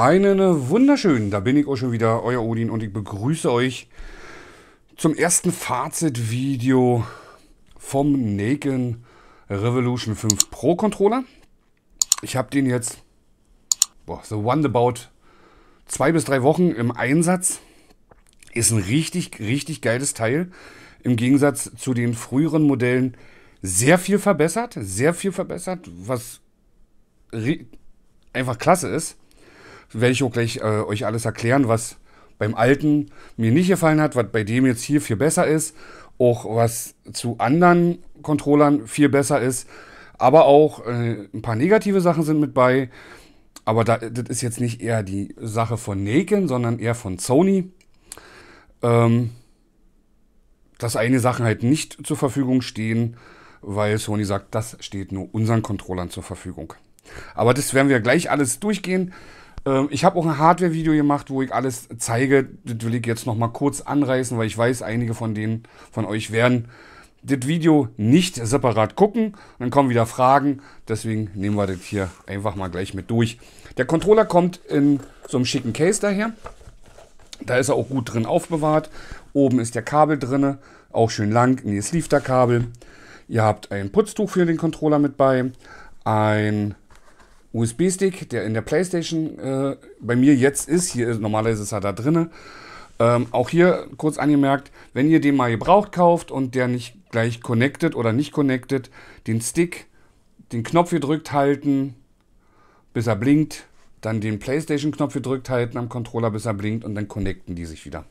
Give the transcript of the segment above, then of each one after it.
Einen wunderschönen, da bin ich auch schon wieder, euer Odin, und ich begrüße euch zum ersten Fazitvideo vom Nacon Revolution 5 Pro Controller. Ich habe den jetzt so roundabout 2 bis 3 Wochen im Einsatz. Ist ein richtig, richtig geiles Teil. Im Gegensatz zu den früheren Modellen sehr viel verbessert, was einfach klasse ist. Werde ich auch gleich euch alles erklären, was beim alten mir nicht gefallen hat, was bei dem jetzt hier viel besser ist, auch was zu anderen Controllern viel besser ist, aber auch ein paar negative Sachen sind mit bei, aber das ist jetzt nicht eher die Sache von Nacon, sondern eher von Sony, dass einige Sachen halt nicht zur Verfügung stehen, weil Sony sagt, das steht nur unseren Controllern zur Verfügung. Aber das werden wir gleich alles durchgehen. Ich habe auch ein Hardware-Video gemacht, wo ich alles zeige. Das will ich jetzt noch mal kurz anreißen, weil ich weiß, einige von euch werden das Video nicht separat gucken. Dann kommen wieder Fragen. Deswegen nehmen wir das hier einfach mal gleich mit durch. Der Controller kommt in so einem schicken Case daher. Da ist er auch gut drin aufbewahrt. Oben ist der Kabel drin, auch schön lang. Nee, es lief der Kabel. Ihr habt ein Putztuch für den Controller mit bei. Ein USB-Stick, der in der PlayStation bei mir jetzt ist. Hier normalerweise ist er da drin. Auch hier kurz angemerkt, wenn ihr den mal gebraucht kauft und der nicht gleich connected oder nicht connected, den Stick, den Knopf gedrückt halten, bis er blinkt, dann den PlayStation-Knopf gedrückt halten am Controller, bis er blinkt, und dann connecten die sich wieder.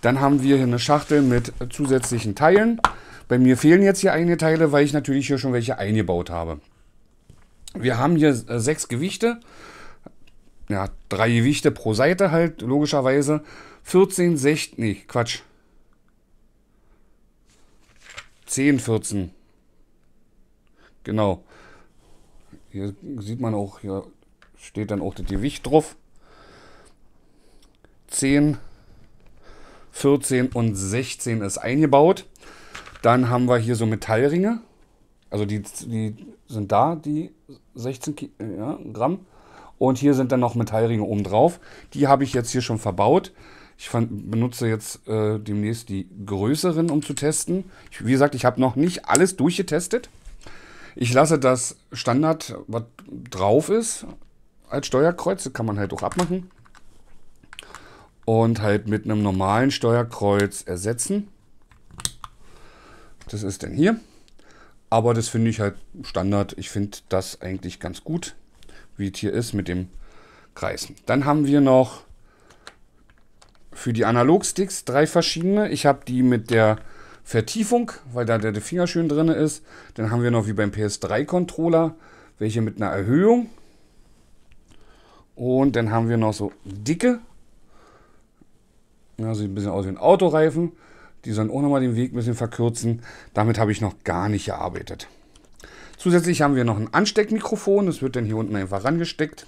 Dann haben wir hier eine Schachtel mit zusätzlichen Teilen. Bei mir fehlen jetzt hier einige Teile, weil ich natürlich hier schon welche eingebaut habe. Wir haben hier 6 Gewichte, ja, 3 Gewichte pro Seite halt, logischerweise. 14, 16, nee, Quatsch. 10, 14. Genau. Hier sieht man auch, hier steht dann auch das Gewicht drauf. 10, 14 und 16 ist eingebaut. Dann haben wir hier so Metallringe. Also die sind da, die 16 Gramm. Und hier sind dann noch Metallringe oben drauf. Die habe ich jetzt hier schon verbaut. Ich benutze jetzt demnächst die größeren, um zu testen. Wie gesagt, ich habe noch nicht alles durchgetestet. Ich lasse das Standard, was drauf ist, als Steuerkreuz. Das kann man halt auch abmachen. Und halt mit einem normalen Steuerkreuz ersetzen. Das ist dann hier. Aber das finde ich halt Standard. Ich finde das eigentlich ganz gut, wie es hier ist mit dem Kreisen. Dann haben wir noch für die Analogsticks 3 verschiedene. Ich habe die mit der Vertiefung, weil da der Finger schön drin ist. Dann haben wir noch wie beim PS3-Controller welche mit einer Erhöhung. Und dann haben wir noch so dicke. Ja, sieht ein bisschen aus wie ein Autoreifen. Die sollen auch nochmal den Weg ein bisschen verkürzen. Damit habe ich noch gar nicht gearbeitet. Zusätzlich haben wir noch ein Ansteckmikrofon. Das wird dann hier unten einfach rangesteckt.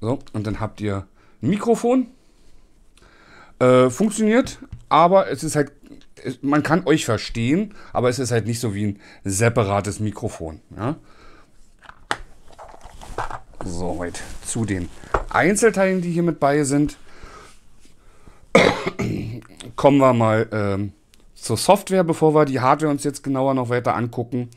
So, und dann habt ihr ein Mikrofon. Funktioniert, aber es ist halt, man kann euch verstehen, aber es ist halt nicht so wie ein separates Mikrofon. Ja? Soweit zu den Einzelteilen, die hier mit bei sind. Kommen wir mal zur Software, bevor wir die Hardware uns jetzt genauer noch weiter angucken.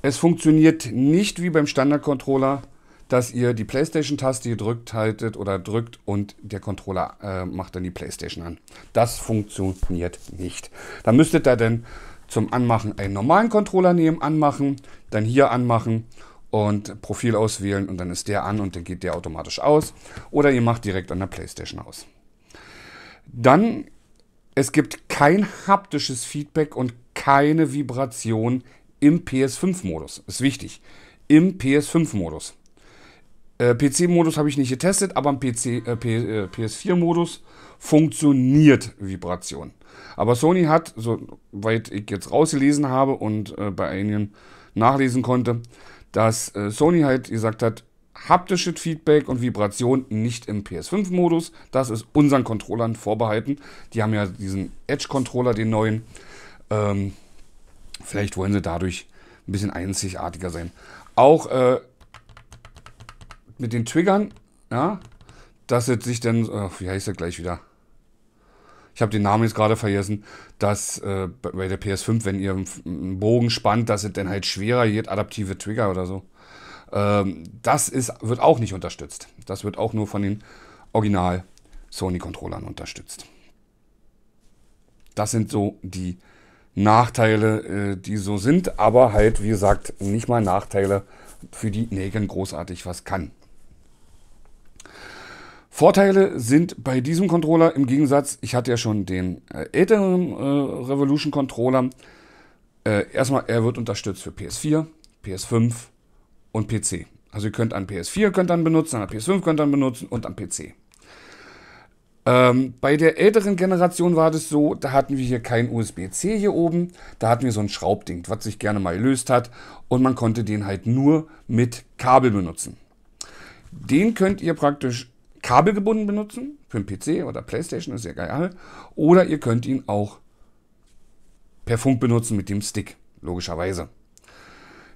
Es funktioniert nicht wie beim Standard-Controller, dass ihr die PlayStation-Taste gedrückt haltet oder drückt und der Controller macht dann die PlayStation an. Das funktioniert nicht. Da müsstet ihr dann zum Anmachen einen normalen Controller nehmen, anmachen, dann hier anmachen und Profil auswählen und dann ist der an und dann geht der automatisch aus. Oder ihr macht direkt an der PlayStation aus. Dann es gibt kein haptisches Feedback und keine Vibration im PS5-Modus. Ist wichtig. Im PS5-Modus. PC-Modus habe ich nicht getestet, aber im PS4-Modus funktioniert Vibration. Aber Sony hat, soweit ich jetzt rausgelesen habe und bei einigen nachlesen konnte, dass Sony halt gesagt hat, haptisches Feedback und Vibration nicht im PS5-Modus. Das ist unseren Controllern vorbehalten. Die haben ja diesen Edge-Controller, den neuen. Vielleicht wollen sie dadurch ein bisschen einzigartiger sein. Auch mit den Triggern, ja, dass es sich dann, wie heißt er gleich wieder? Ich habe den Namen jetzt gerade vergessen, dass bei der PS5, wenn ihr einen Bogen spannt, dass es dann halt schwerer wird, adaptive Trigger oder so. Das wird auch nicht unterstützt. Das wird auch nur von den Original-Sony-Controllern unterstützt. Das sind so die Nachteile, die so sind, aber halt, wie gesagt, nicht mal Nachteile, für die Nacon großartig was kann. Vorteile sind bei diesem Controller im Gegensatz, ich hatte ja schon den älteren Revolution Controller, erstmal, er wird unterstützt für PS4, PS5 und PC. Also ihr könnt an PS4 könnt dann benutzen, an der PS5 könnt dann benutzen und am PC. Bei der älteren Generation war das so, da hatten wir hier kein USB-C hier oben, da hatten wir so ein Schraubding, was sich gerne mal gelöst hat und man konnte den halt nur mit Kabel benutzen. Den könnt ihr praktisch kabelgebunden benutzen, für den PC oder PlayStation, ist ja geil. Oder ihr könnt ihn auch per Funk benutzen mit dem Stick, logischerweise.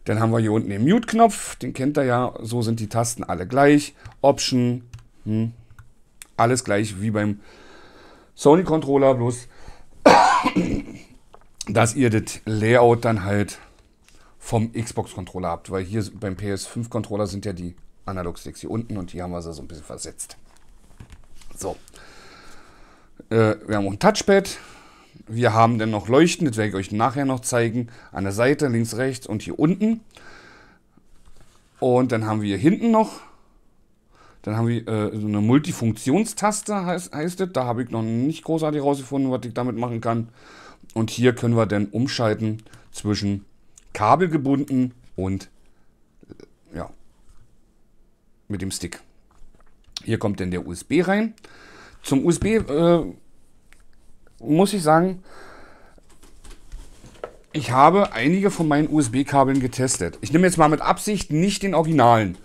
Dann haben wir hier unten den Mute-Knopf, den kennt ihr ja, so sind die Tasten alle gleich. Option, alles gleich wie beim Sony-Controller, bloß dass ihr das Layout dann halt vom Xbox-Controller habt, weil hier beim PS5-Controller sind ja die Analog-Sticks hier unten und hier haben wir sie so ein bisschen versetzt. So. Wir haben auch ein Touchpad. Wir haben dann noch Leuchten, das werde ich euch nachher noch zeigen. An der Seite, links, rechts und hier unten. Und dann haben wir hier hinten noch. Dann haben wir so eine Multifunktionstaste, heißt es. Da habe ich noch nicht großartig rausgefunden, was ich damit machen kann. Und hier können wir dann umschalten zwischen kabelgebunden und ja, mit dem Stick. Hier kommt dann der USB rein. Zum USB muss ich sagen, ich habe einige von meinen USB-Kabeln getestet. Ich nehme jetzt mal mit Absicht nicht den Originalen.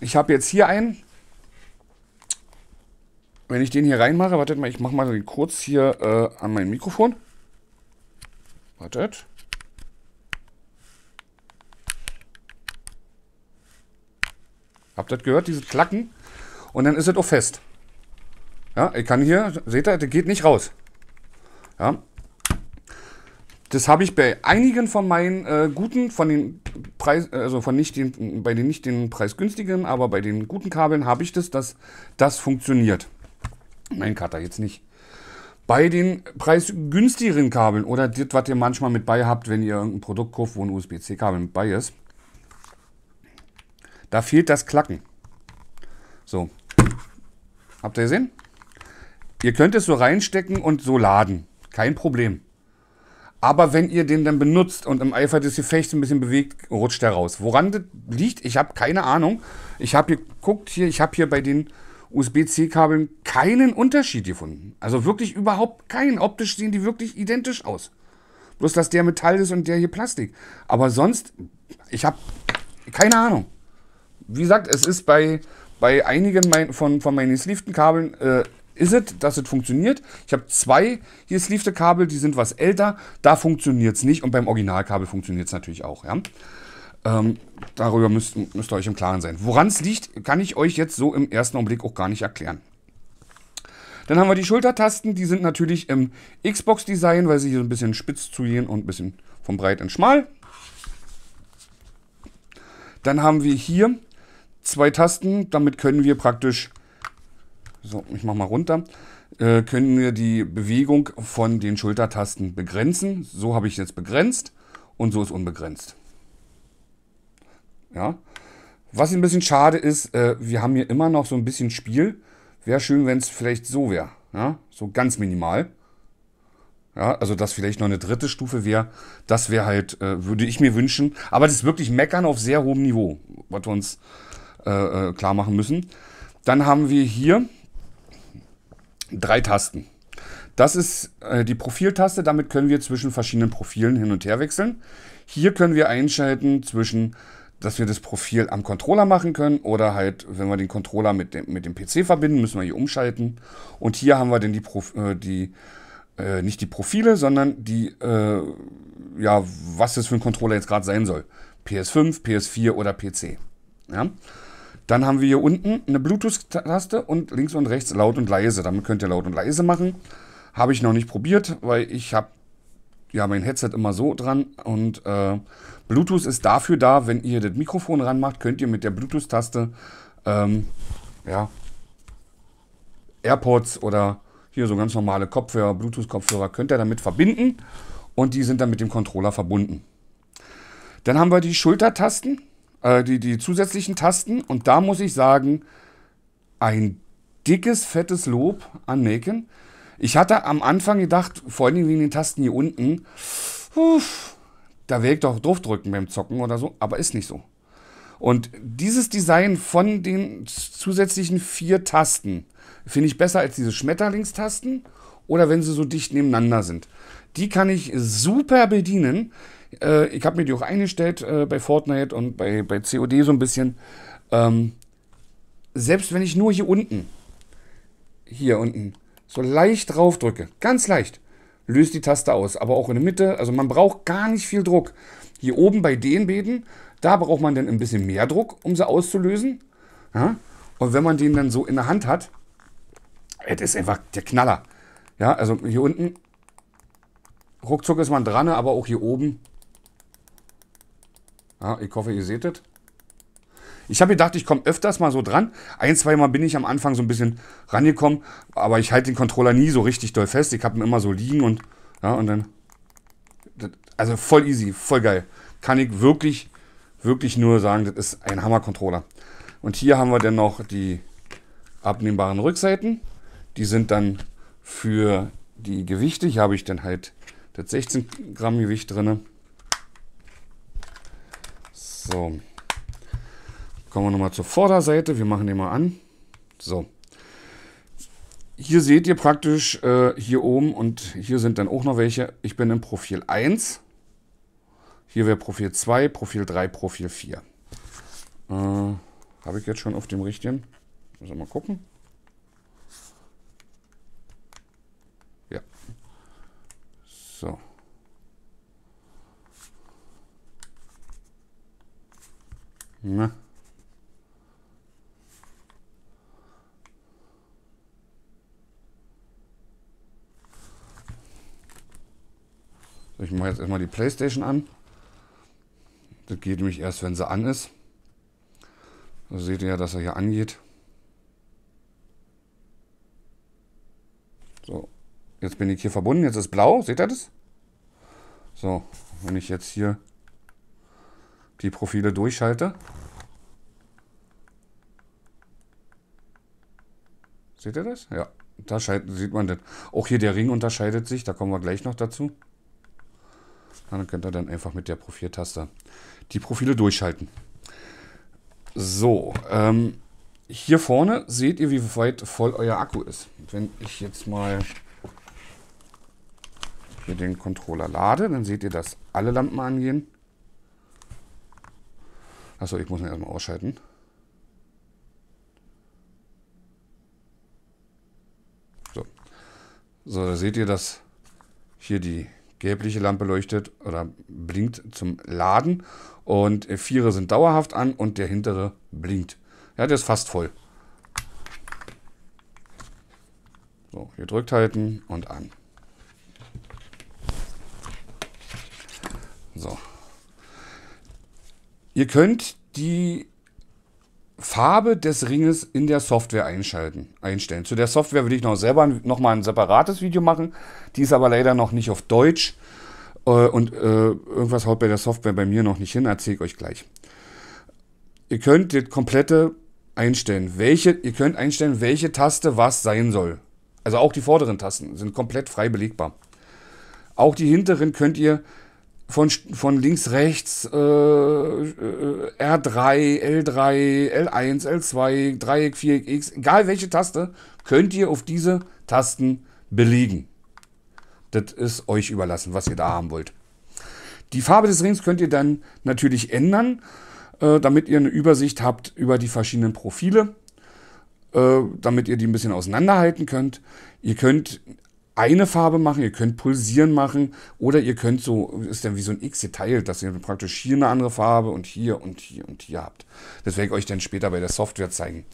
Ich habe jetzt hier einen. Wenn ich den hier reinmache, wartet mal, ich mache mal kurz hier an mein Mikrofon. Wartet. Habt ihr das gehört, dieses Klacken? Und dann ist es auch fest. Ja, ich kann hier, seht ihr, das geht nicht raus. Ja. Das habe ich bei einigen von meinen guten, von den Preis, also von nicht den, bei den nicht den preisgünstigen, aber bei den guten Kabeln habe ich das, dass das funktioniert. Nein, Cutter, jetzt nicht. Bei den preisgünstigeren Kabeln oder das, was ihr manchmal mit bei habt, wenn ihr irgendein Produkt kauft, wo ein USB-C-Kabel mit bei ist, da fehlt das Klacken. So. Habt ihr gesehen? Ihr könnt es so reinstecken und so laden. Kein Problem. Aber wenn ihr den dann benutzt und im Eifer des Gefechts ein bisschen bewegt, rutscht er raus. Woran das liegt, ich habe keine Ahnung. Ich habe geguckt hier, ich habe hier bei den USB-C-Kabeln keinen Unterschied gefunden. Also wirklich überhaupt keinen. Optisch sehen die wirklich identisch aus. Bloß, dass der Metall ist und der hier Plastik. Aber sonst, ich habe keine Ahnung. Wie gesagt, es ist bei einigen von meinen gesleevten Kabeln, ist es, dass es funktioniert. Ich habe zwei gesleevte Kabel, die sind was älter, da funktioniert es nicht und beim Originalkabel funktioniert es natürlich auch. Ja? Darüber müsst ihr euch im Klaren sein. Woran es liegt, kann ich euch jetzt so im ersten Augenblick auch gar nicht erklären. Dann haben wir die Schultertasten, die sind natürlich im Xbox-Design, weil sie hier so ein bisschen spitz zugehen und ein bisschen von breit in schmal. Dann haben wir hier zwei Tasten, damit können wir praktisch, so, ich mache mal runter, können wir die Bewegung von den Schultertasten begrenzen. So habe ich jetzt begrenzt und so ist unbegrenzt. Ja. Was ein bisschen schade ist, wir haben hier immer noch so ein bisschen Spiel. Wäre schön, wenn es vielleicht so wäre, ja? So ganz minimal. Ja, also dass vielleicht noch eine dritte Stufe wäre, das wäre halt, würde ich mir wünschen. Aber das ist wirklich Meckern auf sehr hohem Niveau, was wir uns klar machen müssen. Dann haben wir hier drei Tasten. Das ist die Profiltaste, damit können wir zwischen verschiedenen Profilen hin und her wechseln. Hier können wir einschalten zwischen, dass wir das Profil am Controller machen können oder halt, wenn wir den Controller mit dem PC verbinden, müssen wir hier umschalten. Und hier haben wir dann nicht die Profile, sondern die, ja, was das für ein Controller jetzt gerade sein soll. PS5, PS4 oder PC. Ja? Dann haben wir hier unten eine Bluetooth-Taste und links und rechts laut und leise. Damit könnt ihr laut und leise machen. Habe ich noch nicht probiert, weil ich habe ja mein Headset immer so dran. Und Bluetooth ist dafür da, wenn ihr das Mikrofon ranmacht, könnt ihr mit der Bluetooth-Taste ja, AirPods oder hier so ganz normale Kopfhörer, Bluetooth-Kopfhörer, könnt ihr damit verbinden. Und die sind dann mit dem Controller verbunden. Dann haben wir die Schultertasten. Die zusätzlichen Tasten, und da muss ich sagen, ein dickes, fettes Lob an Nacon. Ich hatte am Anfang gedacht, vor allem wegen den Tasten hier unten, da werde ich doch drauf drücken beim Zocken oder so, aber ist nicht so. Und dieses Design von den zusätzlichen 4 Tasten finde ich besser als diese Schmetterlingstasten oder wenn sie so dicht nebeneinander sind. Die kann ich super bedienen. Ich habe mir die auch eingestellt bei Fortnite und bei COD so ein bisschen. Selbst wenn ich nur hier unten, so leicht drauf drücke, ganz leicht, löst die Taste aus. Aber auch in der Mitte, also man braucht gar nicht viel Druck. Hier oben bei den Bäden, da braucht man dann ein bisschen mehr Druck, um sie auszulösen. Ja? Und wenn man den dann so in der Hand hat, das ist einfach der Knaller. Ja, also hier unten, ruckzuck ist man dran, aber auch hier oben. Ja, ich hoffe, ihr seht es. Ich habe gedacht, ich komme öfters mal so dran. 1-2 Mal bin ich am Anfang so ein bisschen rangekommen, aber ich halte den Controller nie so richtig doll fest. Ich habe ihn immer so liegen und, ja, und dann... Also voll easy, voll geil. Kann ich wirklich, wirklich nur sagen, das ist ein Hammer-Controller. Und hier haben wir dann noch die abnehmbaren Rückseiten. Die sind dann für die Gewichte. Hier habe ich dann halt das 16 Gramm Gewicht drin. So. Kommen wir nochmal zur Vorderseite. Wir machen den mal an. So. Hier seht ihr praktisch hier oben, und hier sind dann auch noch welche. Ich bin im Profil 1. Hier wäre Profil 2, Profil 3, Profil 4. Habe ich jetzt schon auf dem richtigen? Muss mal gucken. Ja. So. Na. So, ich mache jetzt erstmal die PlayStation an. Das geht nämlich erst, wenn sie an ist. Da seht ihr ja, dass er hier angeht. So. Jetzt bin ich hier verbunden, jetzt ist blau, seht ihr das? So, wenn ich jetzt hier die Profile durchschalte. Seht ihr das? Ja, da sieht man das. Auch hier der Ring unterscheidet sich, da kommen wir gleich noch dazu. Dann könnt ihr dann einfach mit der Profiltaste die Profile durchschalten. So, hier vorne seht ihr, wie weit voll euer Akku ist. Wenn ich jetzt mal den Controller lade, dann seht ihr, dass alle Lampen angehen. Achso, ich muss ihn erstmal ausschalten. So, da seht ihr, dass hier die gelbliche Lampe leuchtet oder blinkt zum Laden, und 4 sind dauerhaft an und der hintere blinkt. Ja, der ist fast voll. So, hier drückt halten und an. So. Ihr könnt die Farbe des Ringes in der Software einstellen. Zu der Software will ich noch selber nochmal ein separates Video machen. Die ist aber leider noch nicht auf Deutsch. Und irgendwas haut bei der Software bei mir noch nicht hin. Erzähle ich euch gleich. Ihr könnt das komplette einstellen. Ihr könnt einstellen, welche Taste was sein soll. Also auch die vorderen Tasten sind komplett frei belegbar. Auch die hinteren könnt ihr von links, rechts, R3, L3, L1, L2, Dreieck, Viereck, X, egal welche Taste, könnt ihr auf diese Tasten belegen. Das ist euch überlassen, was ihr da haben wollt. Die Farbe des Rings könnt ihr dann natürlich ändern, damit ihr eine Übersicht habt über die verschiedenen Profile, damit ihr die ein bisschen auseinanderhalten könnt. Ihr könnt eine Farbe machen, ihr könnt pulsieren machen oder ihr könnt so, ist dann wie so ein X geteilt, dass ihr praktisch hier eine andere Farbe und hier und hier und hier habt. Das werde ich euch dann später bei der Software zeigen.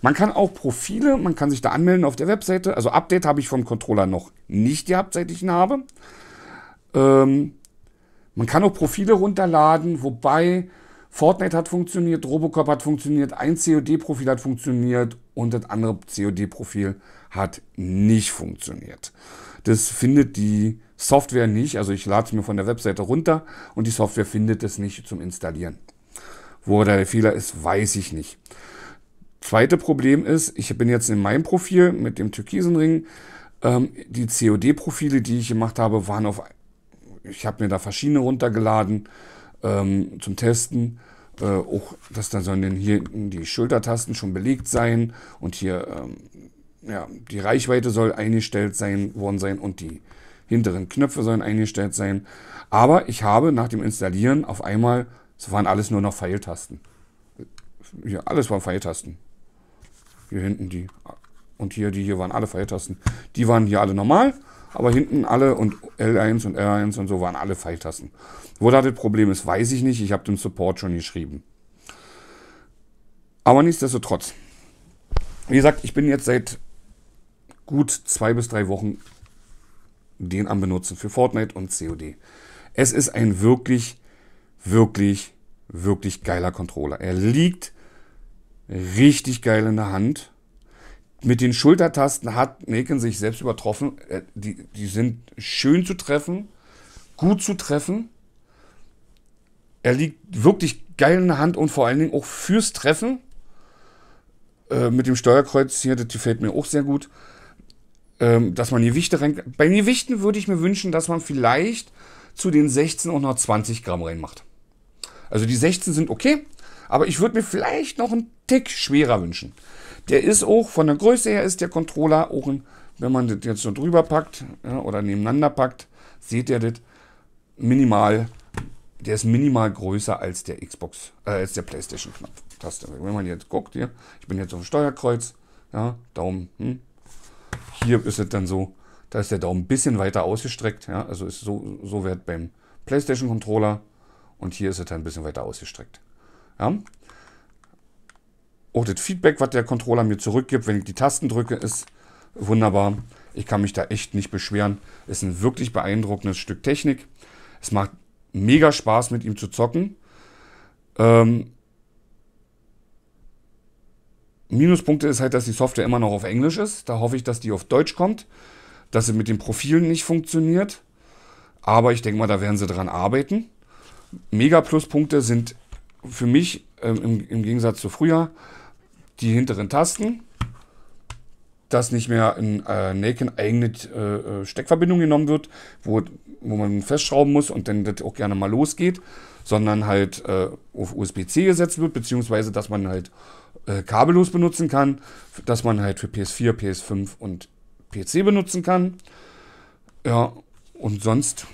Man kann auch Profile, man kann sich da anmelden auf der Webseite. Also Update habe ich vom Controller noch nicht gehabt, seit ich ihn habe. Man kann auch Profile runterladen, wobei Fortnite hat funktioniert, Robocop hat funktioniert, ein COD-Profil hat funktioniert und das andere COD-Profil hat nicht funktioniert. Das findet die Software nicht, also ich lade es mir von der Webseite runter und die Software findet es nicht zum Installieren. Wo da der Fehler ist, weiß ich nicht. Zweites Problem ist, ich bin jetzt in meinem Profil mit dem türkisen Ring. Die COD-Profile, die ich gemacht habe, waren auf... Ich habe mir da verschiedene runtergeladen zum Testen. Auch, dass dann sollen hier die Schultertasten schon belegt sein und hier ja, die Reichweite soll eingestellt worden sein und die hinteren Knöpfe sollen eingestellt sein. Aber ich habe nach dem Installieren auf einmal, es waren alles nur noch Pfeiltasten. Hier, alles waren Pfeiltasten. Hier hinten die und hier, die hier waren alle Pfeiltasten. Die waren hier alle normal. Aber hinten alle und L1 und R1 und so waren alle Pfeiltasten. Wo da das Problem ist, weiß ich nicht. Ich habe dem Support schon geschrieben. Aber nichtsdestotrotz. Wie gesagt, ich bin jetzt seit gut 2 bis 3 Wochen den am Benutzen für Fortnite und COD. Es ist ein wirklich, wirklich, wirklich geiler Controller. Er liegt richtig geil in der Hand. Mit den Schultertasten hat Nacon sich selbst übertroffen. Die sind schön zu treffen, gut zu treffen. Er liegt wirklich geil in der Hand und vor allen Dingen auch fürs Treffen. Mit dem Steuerkreuz hier, das gefällt mir auch sehr gut. Dass man Gewichte rein... Bei Gewichten würde ich mir wünschen, dass man vielleicht zu den 16 und noch 20 Gramm reinmacht. Also die 16 sind okay, aber ich würde mir vielleicht noch einen Tick schwerer wünschen. Der ist auch, von der Größe her ist der Controller auch, wenn man das jetzt so drüber packt, ja, oder nebeneinander packt, seht ihr das minimal, der ist minimal größer als der Xbox, als der PlayStation-Knopf-Taste. Wenn man jetzt guckt, hier, ich bin jetzt auf dem Steuerkreuz, ja, Daumen, hier ist es dann so, da ist der Daumen ein bisschen weiter ausgestreckt, ja, also ist so wird beim PlayStation-Controller und hier ist es dann ein bisschen weiter ausgestreckt, ja. Auch das Feedback, was der Controller mir zurückgibt, wenn ich die Tasten drücke, ist wunderbar. Ich kann mich da echt nicht beschweren. Ist ein wirklich beeindruckendes Stück Technik. Es macht mega Spaß, mit ihm zu zocken. Minuspunkte ist halt, dass die Software immer noch auf Englisch ist. Da hoffe ich, dass die auf Deutsch kommt. Dass sie mit den Profilen nicht funktioniert. Aber ich denke mal, da werden sie dran arbeiten. Mega Pluspunkte sind für mich im Gegensatz zu früher die hinteren Tasten, dass nicht mehr in Nacon eigene Steckverbindung genommen wird, wo man festschrauben muss und dann das auch gerne mal losgeht, sondern halt auf USB-C gesetzt wird, beziehungsweise dass man halt kabellos benutzen kann, dass man halt für PS4, PS5 und PC benutzen kann. Ja, und sonst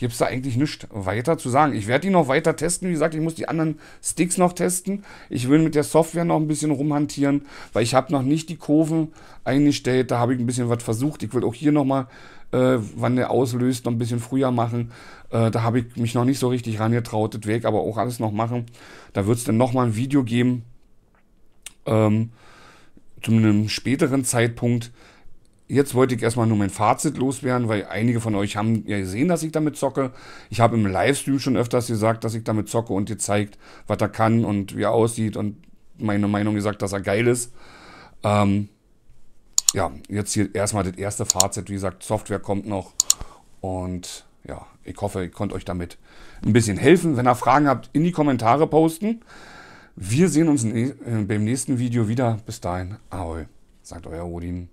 gibt es da eigentlich nichts weiter zu sagen. Ich werde die noch weiter testen. Wie gesagt, ich muss die anderen Sticks noch testen. Ich will mit der Software noch ein bisschen rumhantieren, weil ich habe noch nicht die Kurven eingestellt. Da habe ich ein bisschen was versucht. Ich will auch hier nochmal, wann der auslöst, noch ein bisschen früher machen. Da habe ich mich noch nicht so richtig rangetraut. Das werde ich aber auch alles noch machen. Da wird es dann nochmal ein Video geben. Zu einem späteren Zeitpunkt. Jetzt wollte ich erstmal nur mein Fazit loswerden, weil einige von euch haben ja gesehen, dass ich damit zocke. Ich habe im Livestream schon öfters gesagt, dass ich damit zocke und gezeigt, was er kann und wie er aussieht und meine Meinung gesagt, dass er geil ist. Ja, jetzt hier erstmal das erste Fazit. Wie gesagt, Software kommt noch und ja, ich hoffe, ich konnte euch damit ein bisschen helfen. Wenn ihr Fragen habt, in die Kommentare posten. Wir sehen uns beim nächsten Video wieder. Bis dahin, ahoi, sagt euer Odin.